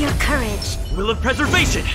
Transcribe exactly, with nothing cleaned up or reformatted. your courage. Will of preservation!